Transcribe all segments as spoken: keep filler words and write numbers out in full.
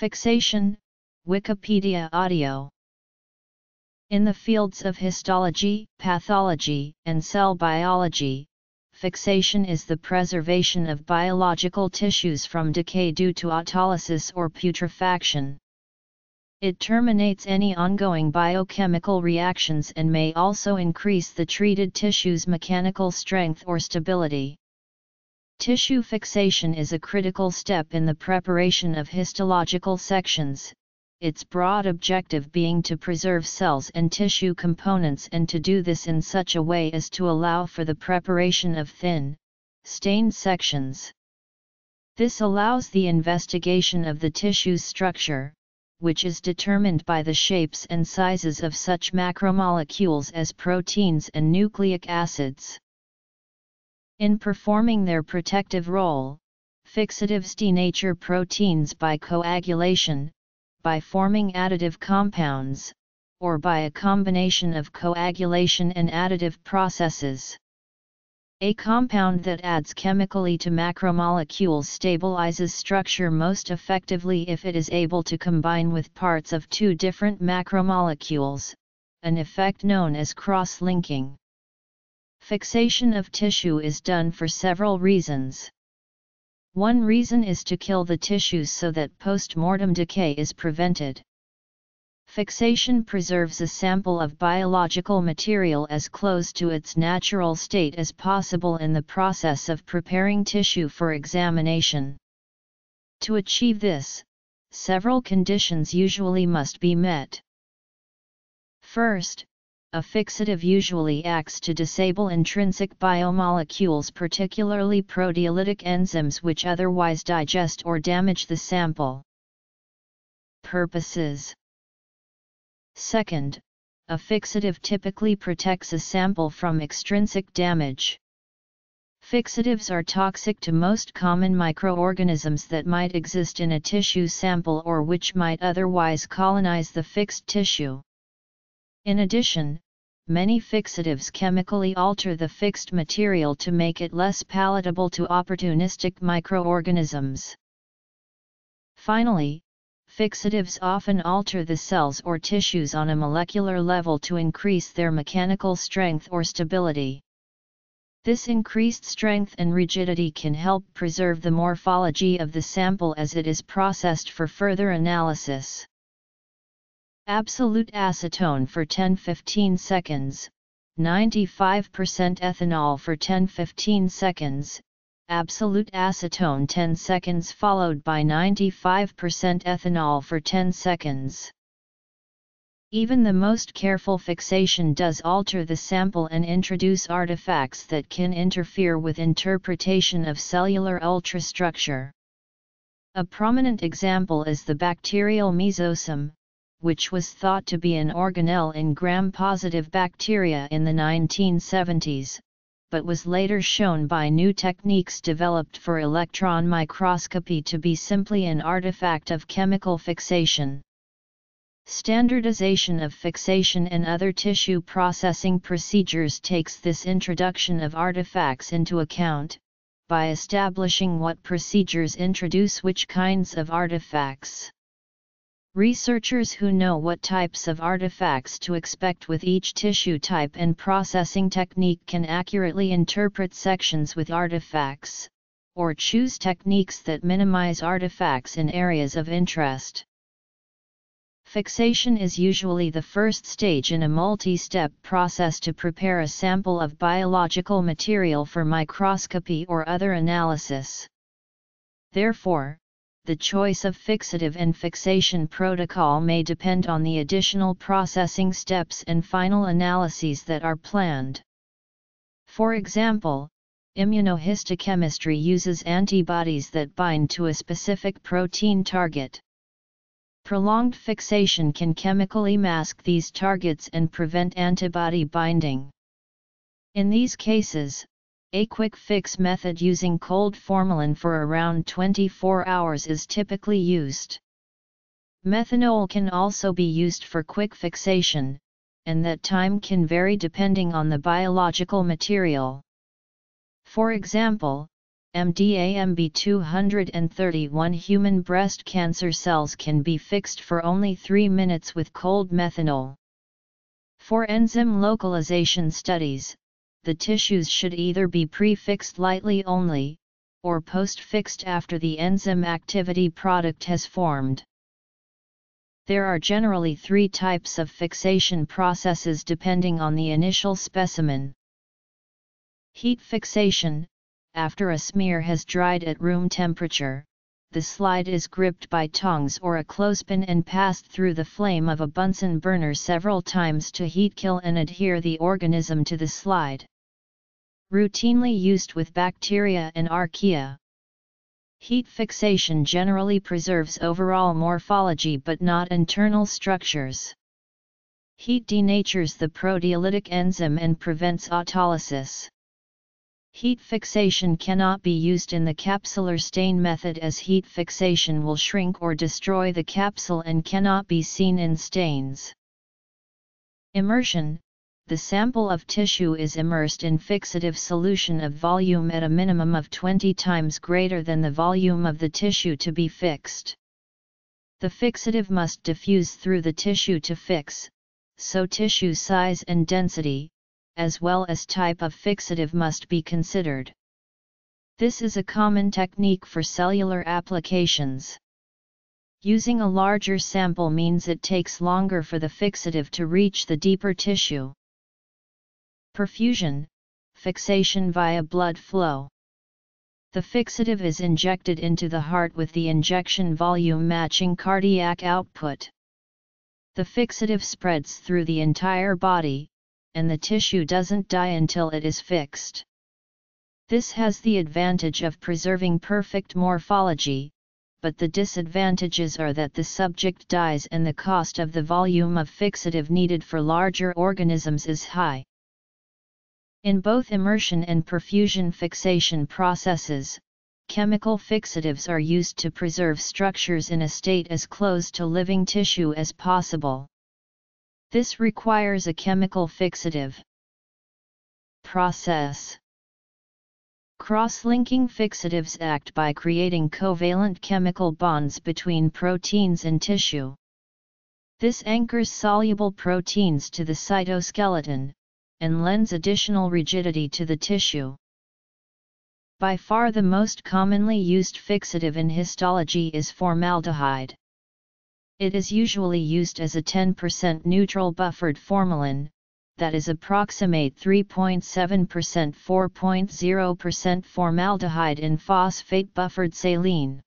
Fixation, Wikipedia audio. In the fields of histology, pathology, and cell biology, fixation is the preservation of biological tissues from decay due to autolysis or putrefaction. It terminates any ongoing biochemical reactions and may also increase the treated tissue's mechanical strength or stability. Tissue fixation is a critical step in the preparation of histological sections, its broad objective being to preserve cells and tissue components and to do this in such a way as to allow for the preparation of thin, stained sections. This allows the investigation of the tissue's structure, which is determined by the shapes and sizes of such macromolecules as proteins and nucleic acids. In performing their protective role, fixatives denature proteins by coagulation, by forming additive compounds, or by a combination of coagulation and additive processes. A compound that adds chemically to macromolecules stabilizes structure most effectively if it is able to combine with parts of two different macromolecules, an effect known as cross-linking. Fixation of tissue is done for several reasons. One reason is to kill the tissues so that post-mortem decay is prevented. Fixation preserves a sample of biological material as close to its natural state as possible in the process of preparing tissue for examination. To achieve this, several conditions usually must be met. First, a fixative usually acts to disable intrinsic biomolecules, particularly proteolytic enzymes, which otherwise digest or damage the sample. Purposes. Second, a fixative typically protects a sample from extrinsic damage. Fixatives are toxic to most common microorganisms that might exist in a tissue sample or which might otherwise colonize the fixed tissue. In addition, many fixatives chemically alter the fixed material to make it less palatable to opportunistic microorganisms. Finally, fixatives often alter the cells or tissues on a molecular level to increase their mechanical strength or stability. This increased strength and rigidity can help preserve the morphology of the sample as it is processed for further analysis. Absolute acetone for ten to fifteen seconds, ninety-five percent ethanol for ten to fifteen seconds, absolute acetone ten seconds followed by ninety-five percent ethanol for ten seconds. Even the most careful fixation does alter the sample and introduce artifacts that can interfere with interpretation of cellular ultrastructure. A prominent example is the bacterial mesosome, which was thought to be an organelle in gram-positive bacteria in the nineteen seventies, but was later shown by new techniques developed for electron microscopy to be simply an artifact of chemical fixation. Standardization of fixation and other tissue processing procedures takes this introduction of artifacts into account, by establishing what procedures introduce which kinds of artifacts. Researchers who know what types of artifacts to expect with each tissue type and processing technique can accurately interpret sections with artifacts, or choose techniques that minimize artifacts in areas of interest. Fixation is usually the first stage in a multi-step process to prepare a sample of biological material for microscopy or other analysis. Therefore, the choice of fixative and fixation protocol may depend on the additional processing steps and final analyses that are planned. For example, immunohistochemistry uses antibodies that bind to a specific protein target. Prolonged fixation can chemically mask these targets and prevent antibody binding. In these cases, a quick fix method using cold formalin for around twenty-four hours is typically used. Methanol can also be used for quick fixation, and that time can vary depending on the biological material. For example, M D A M B two thirty-one human breast cancer cells can be fixed for only three minutes with cold methanol. For enzyme localization studies, the tissues should either be pre-fixed lightly only, or post-fixed after the enzyme activity product has formed. There are generally three types of fixation processes depending on the initial specimen. Heat fixation: after a smear has dried at room temperature, the slide is gripped by tongs or a clothespin and passed through the flame of a Bunsen burner several times to heat kill and adhere the organism to the slide. Routinely used with bacteria and archaea. Heat fixation generally preserves overall morphology but not internal structures. Heat denatures the proteolytic enzyme and prevents autolysis. Heat fixation cannot be used in the capsular stain method, as heat fixation will shrink or destroy the capsule and cannot be seen in stains. Immersion: the sample of tissue is immersed in fixative solution of volume at a minimum of twenty times greater than the volume of the tissue to be fixed. The fixative must diffuse through the tissue to fix, so tissue size and density, as well as type of fixative, must be considered. This is a common technique for cellular applications. Using a larger sample means it takes longer for the fixative to reach the deeper tissue. Perfusion: fixation via blood flow. The fixative is injected into the heart with the injection volume matching cardiac output. The fixative spreads through the entire body, and the tissue doesn't die until it is fixed. This has the advantage of preserving perfect morphology, but the disadvantages are that the subject dies and the cost of the volume of fixative needed for larger organisms is high. In both immersion and perfusion fixation processes, chemical fixatives are used to preserve structures in a state as close to living tissue as possible. This requires a chemical fixative. Process: cross-linking fixatives act by creating covalent chemical bonds between proteins and tissue. This anchors soluble proteins to the cytoskeleton, and lends additional rigidity to the tissue. By far the most commonly used fixative in histology is formaldehyde. It is usually used as a ten percent neutral buffered formalin, that is approximate three point seven percent to four point zero percent formaldehyde in phosphate buffered saline.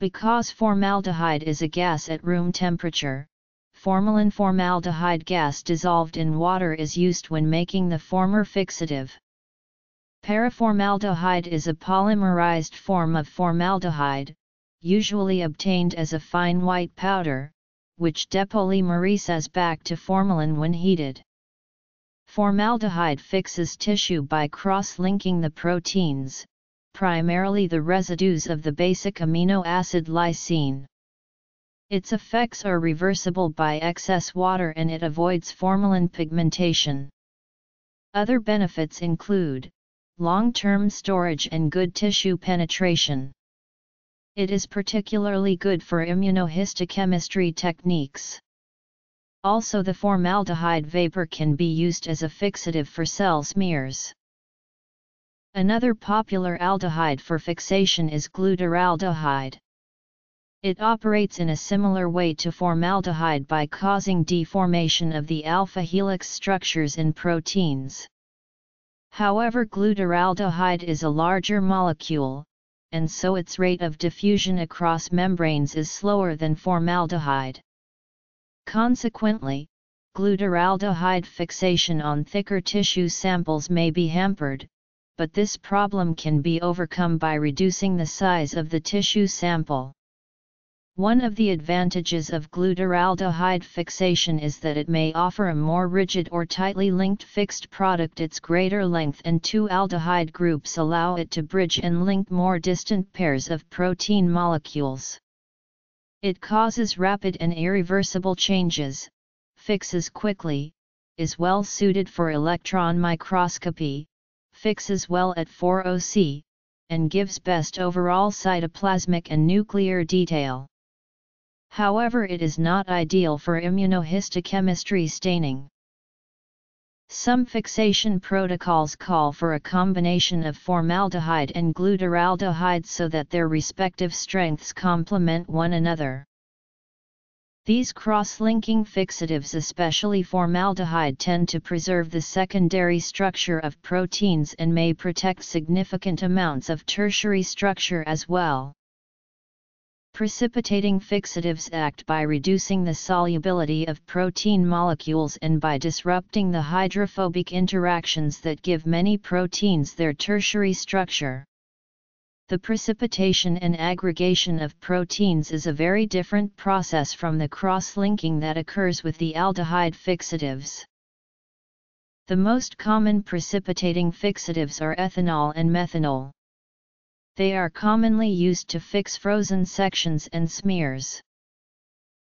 Because formaldehyde is a gas at room temperature, formalin formaldehyde gas dissolved in water is used when making the former fixative. Paraformaldehyde is a polymerized form of formaldehyde, usually obtained as a fine white powder, which depolymerizes back to formalin when heated. Formaldehyde fixes tissue by cross-linking the proteins, primarily the residues of the basic amino acid lysine. Its effects are reversible by excess water, and it avoids formalin pigmentation. Other benefits include long-term storage and good tissue penetration. It is particularly good for immunohistochemistry techniques. Also, the formaldehyde vapor can be used as a fixative for cell smears. Another popular aldehyde for fixation is glutaraldehyde. It operates in a similar way to formaldehyde by causing deformation of the alpha helix structures in proteins. However, glutaraldehyde is a larger molecule, and so its rate of diffusion across membranes is slower than formaldehyde. Consequently, glutaraldehyde fixation on thicker tissue samples may be hampered, but this problem can be overcome by reducing the size of the tissue sample. One of the advantages of glutaraldehyde fixation is that it may offer a more rigid or tightly linked fixed product. Its greater length and two aldehyde groups allow it to bridge and link more distant pairs of protein molecules. It causes rapid and irreversible changes, fixes quickly, is well suited for electron microscopy, fixes well at four O C, and gives best overall cytoplasmic and nuclear detail. However, it is not ideal for immunohistochemistry staining. Some fixation protocols call for a combination of formaldehyde and glutaraldehyde so that their respective strengths complement one another. These cross-linking fixatives, especially formaldehyde, tend to preserve the secondary structure of proteins and may protect significant amounts of tertiary structure as well. Precipitating fixatives act by reducing the solubility of protein molecules and by disrupting the hydrophobic interactions that give many proteins their tertiary structure. The precipitation and aggregation of proteins is a very different process from the cross-linking that occurs with the aldehyde fixatives. The most common precipitating fixatives are ethanol and methanol. They are commonly used to fix frozen sections and smears.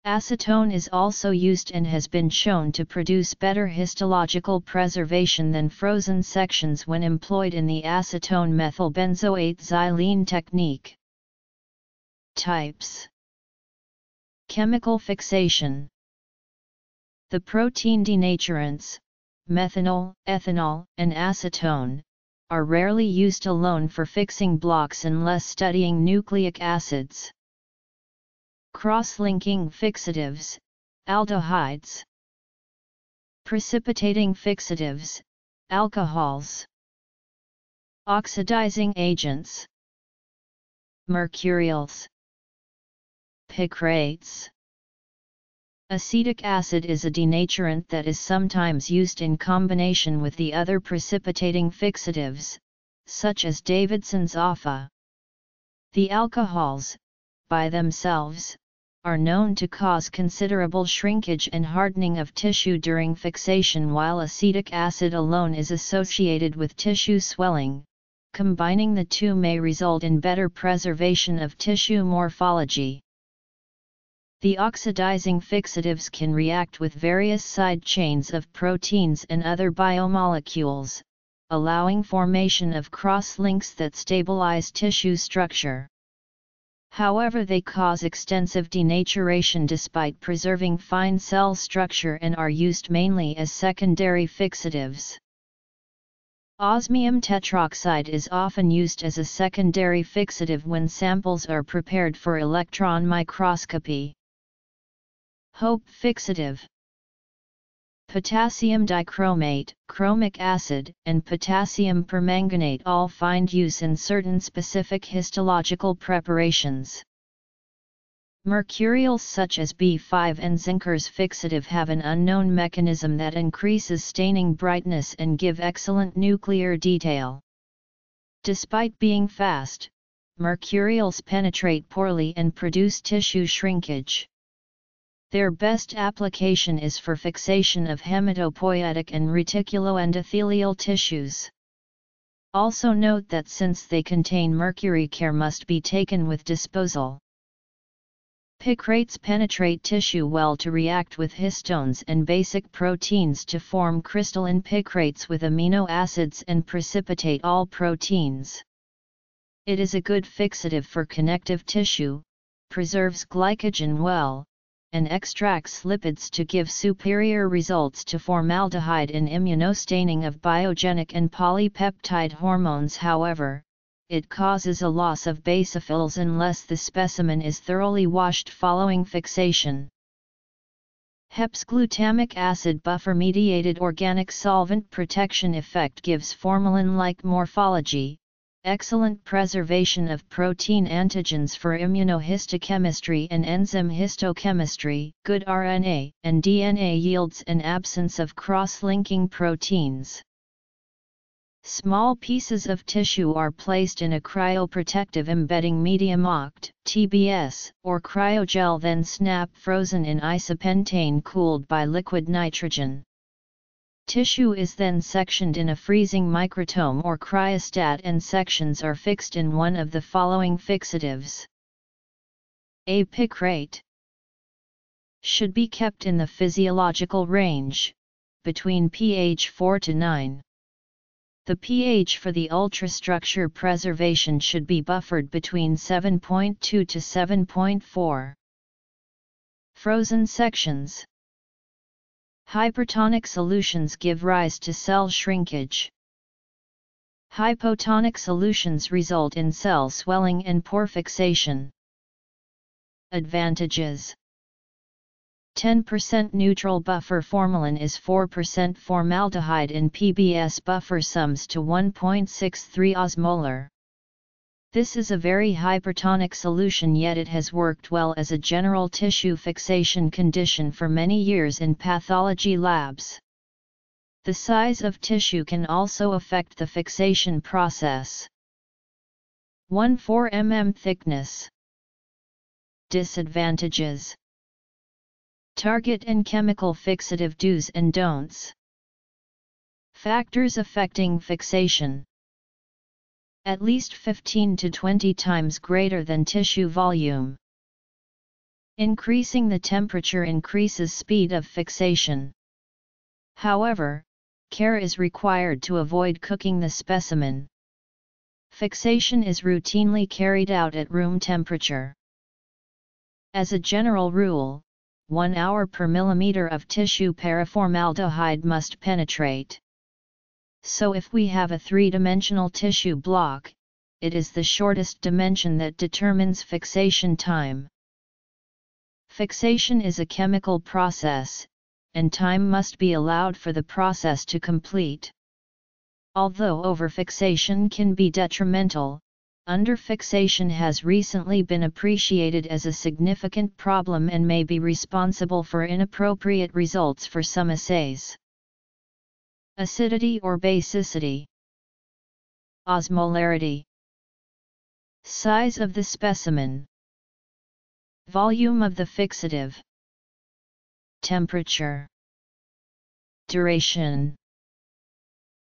Acetone is also used and has been shown to produce better histological preservation than frozen sections when employed in the acetone methylbenzoate xylene technique. Types: chemical fixation. The protein denaturants, methanol, ethanol, and acetone, are rarely used alone for fixing blocks unless studying nucleic acids. Cross-linking fixatives, aldehydes. Precipitating fixatives, alcohols. Oxidizing agents, mercurials, picrates. Acetic acid is a denaturant that is sometimes used in combination with the other precipitating fixatives, such as Davidson's A F A. The alcohols, by themselves, are known to cause considerable shrinkage and hardening of tissue during fixation, while acetic acid alone is associated with tissue swelling. Combining the two may result in better preservation of tissue morphology. The oxidizing fixatives can react with various side chains of proteins and other biomolecules, allowing formation of cross-links that stabilize tissue structure. However, they cause extensive denaturation despite preserving fine cell structure and are used mainly as secondary fixatives. Osmium tetroxide is often used as a secondary fixative when samples are prepared for electron microscopy. Hope fixative. Potassium dichromate, chromic acid, and potassium permanganate all find use in certain specific histological preparations. Mercurials such as B five and zincer's fixative have an unknown mechanism that increases staining brightness and give excellent nuclear detail. Despite being fast, mercurials penetrate poorly and produce tissue shrinkage. Their best application is for fixation of hematopoietic and reticuloendothelial tissues. Also note that since they contain mercury, care must be taken with disposal. Picrates penetrate tissue well to react with histones and basic proteins to form crystalline picrates with amino acids and precipitate all proteins. It is a good fixative for connective tissue, preserves glycogen well, and extracts lipids to give superior results to formaldehyde in immunostaining of biogenic and polypeptide hormones. However, it causes a loss of basophils unless the specimen is thoroughly washed following fixation. Hepsglutamic acid buffer-mediated organic solvent protection effect gives formalin-like morphology, excellent preservation of protein antigens for immunohistochemistry and enzyme histochemistry, good R N A and D N A yields, and absence of cross-linking proteins. Small pieces of tissue are placed in a cryoprotective embedding medium O C T, T B S, or cryogel, then snap frozen in isopentane cooled by liquid nitrogen. Tissue is then sectioned in a freezing microtome or cryostat, and sections are fixed in one of the following fixatives. A picrate should be kept in the physiological range, between pH four to nine. The pH for the ultrastructure preservation should be buffered between seven point two to seven point four. Frozen sections. Hypertonic solutions give rise to cell shrinkage. Hypotonic solutions result in cell swelling and pore fixation. Advantages: ten percent neutral buffer formalin is four percent formaldehyde in P B S buffer sums to one point six three osmolar. This is a very hypertonic solution, yet it has worked well as a general tissue fixation condition for many years in pathology labs. The size of tissue can also affect the fixation process. one to four millimeters thickness. Disadvantages: target and chemical fixative do's and don'ts. Factors affecting fixation. At least fifteen to twenty times greater than tissue volume. Increasing the temperature increases speed of fixation. However, care is required to avoid cooking the specimen. Fixation is routinely carried out at room temperature. As a general rule, one hour per millimeter of tissue paraformaldehyde must penetrate. So if we have a three-dimensional tissue block, it is the shortest dimension that determines fixation time. Fixation is a chemical process, and time must be allowed for the process to complete. Although overfixation can be detrimental, underfixation has recently been appreciated as a significant problem and may be responsible for inappropriate results for some assays. Acidity or basicity. Osmolarity. Size of the specimen. Volume of the fixative. Temperature. Duration.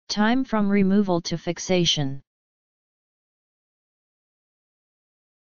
Time from removal to fixation.